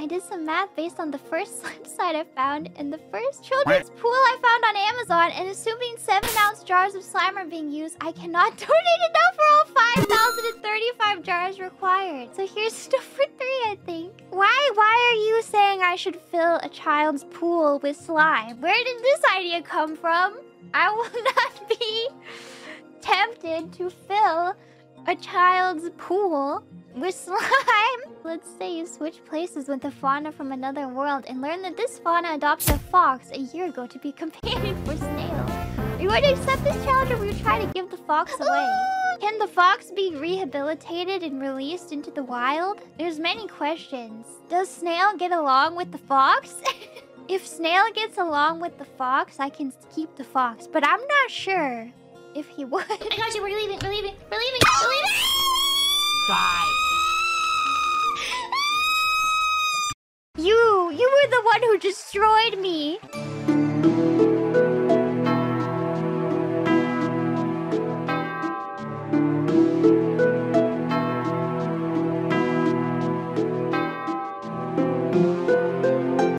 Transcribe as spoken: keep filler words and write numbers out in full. I did some math based on the first slide I found and the first children's pool I found on Amazon, and assuming seven ounce jars of slime are being used, I cannot donate enough for all five thousand thirty-five jars required. So here's stuff for three, I think. Why, why are you saying I should fill a child's pool with slime? Where did this idea come from? I will not be tempted to fill a child's pool with slime. Let's say you switch places with a fauna from another world and learn that this fauna adopted a fox a year ago to be companion for snail. Are you going to accept this challenge, or will you try to give the fox away? Can the fox be rehabilitated and released into the wild? There's many questions. Does snail get along with the fox? If snail gets along with the fox, I can keep the fox, but I'm not sure if he would. I got you, we're leaving, we're leaving, we're leaving, we're leaving! Die! You, you were the one who destroyed me!